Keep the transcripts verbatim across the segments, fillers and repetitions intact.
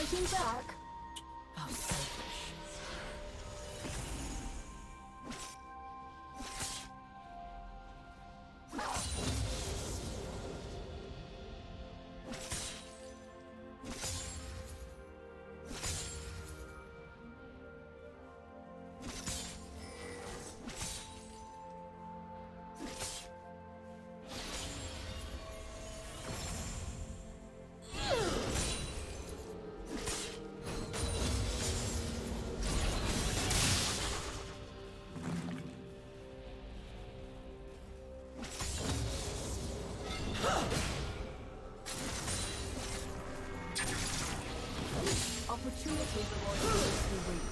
fighting back? How selfish. Opportunity for those who wait.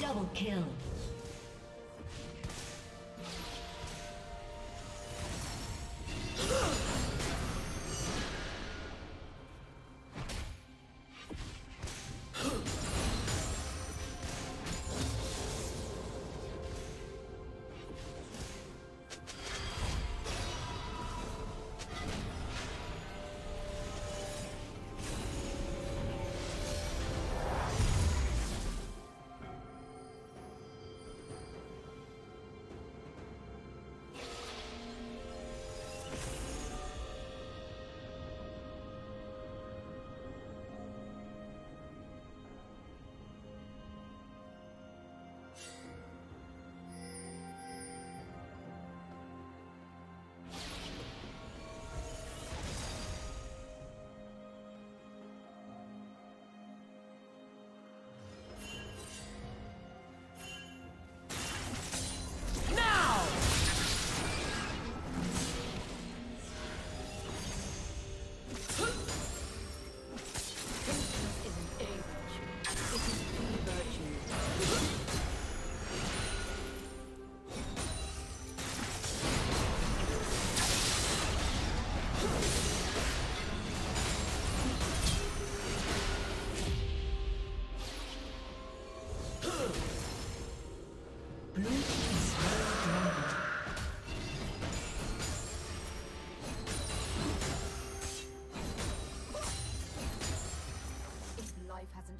Double kill.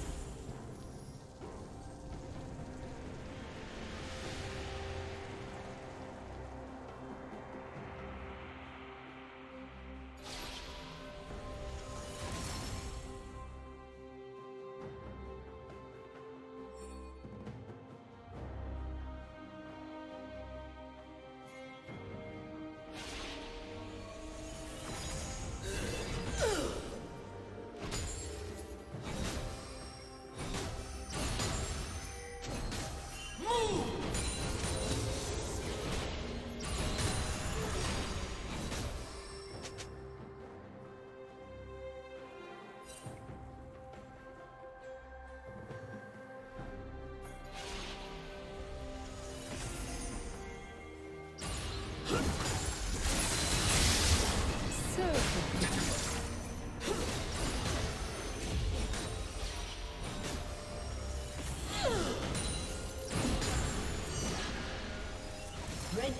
Red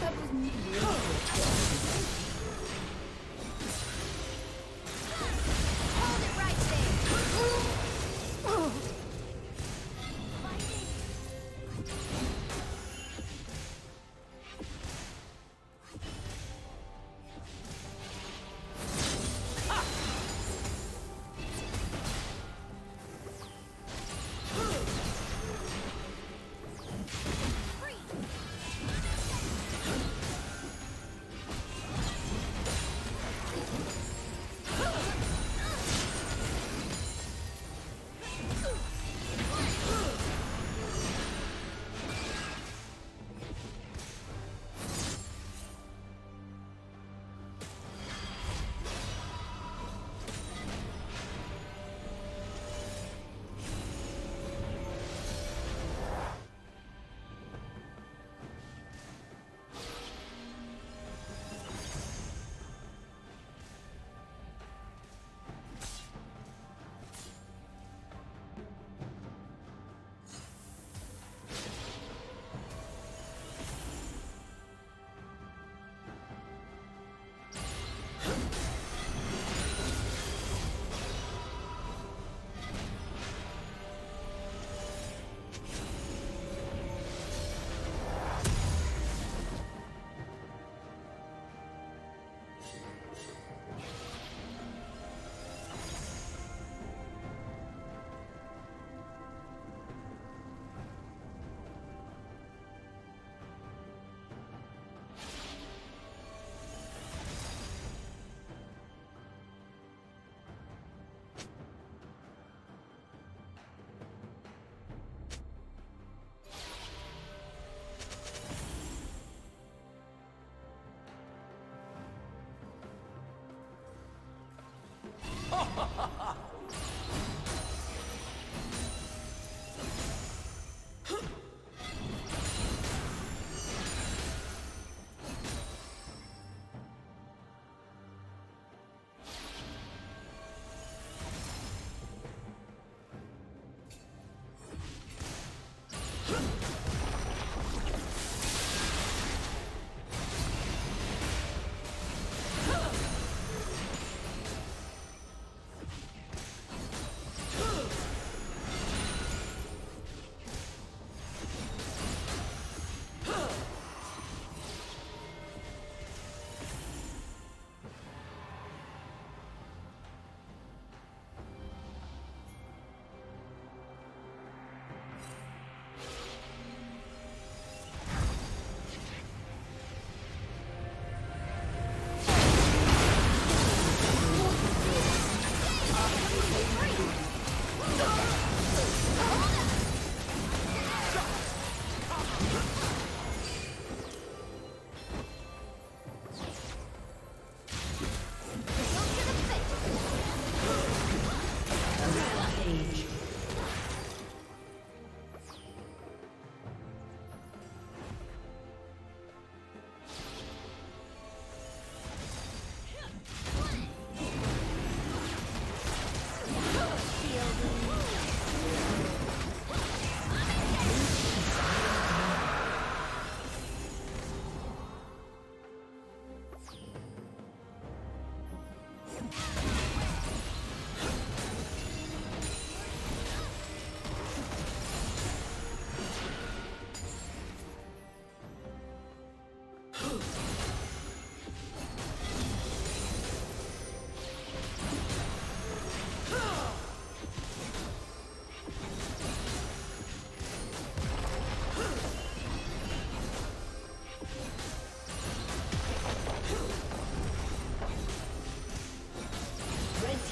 That was me. Oh.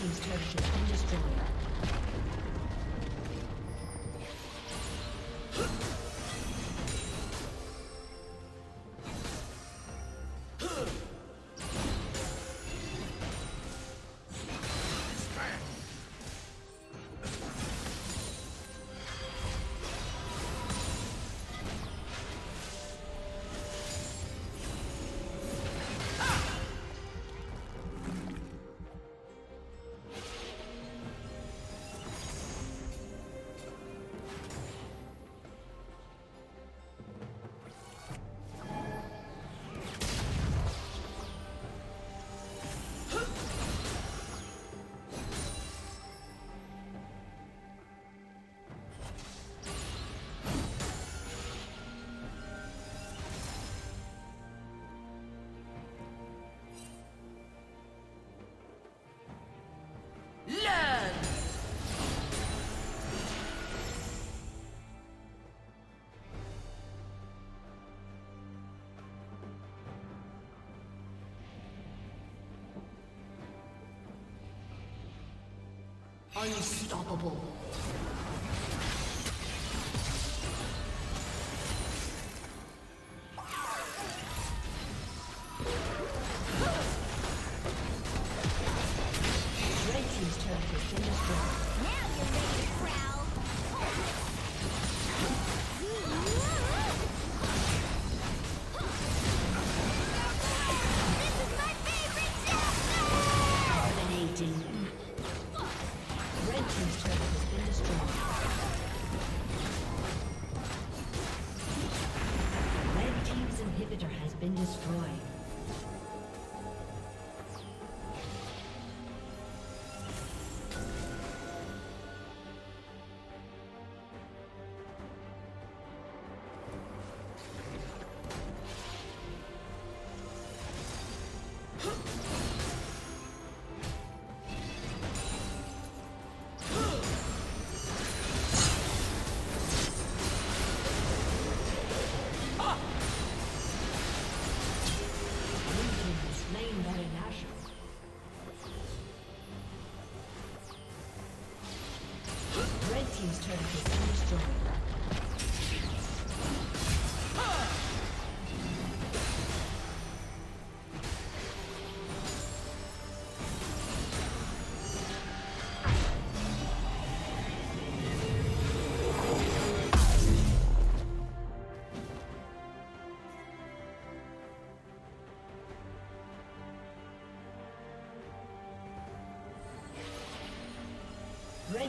team's turret has been destroyed. Unstoppable. Red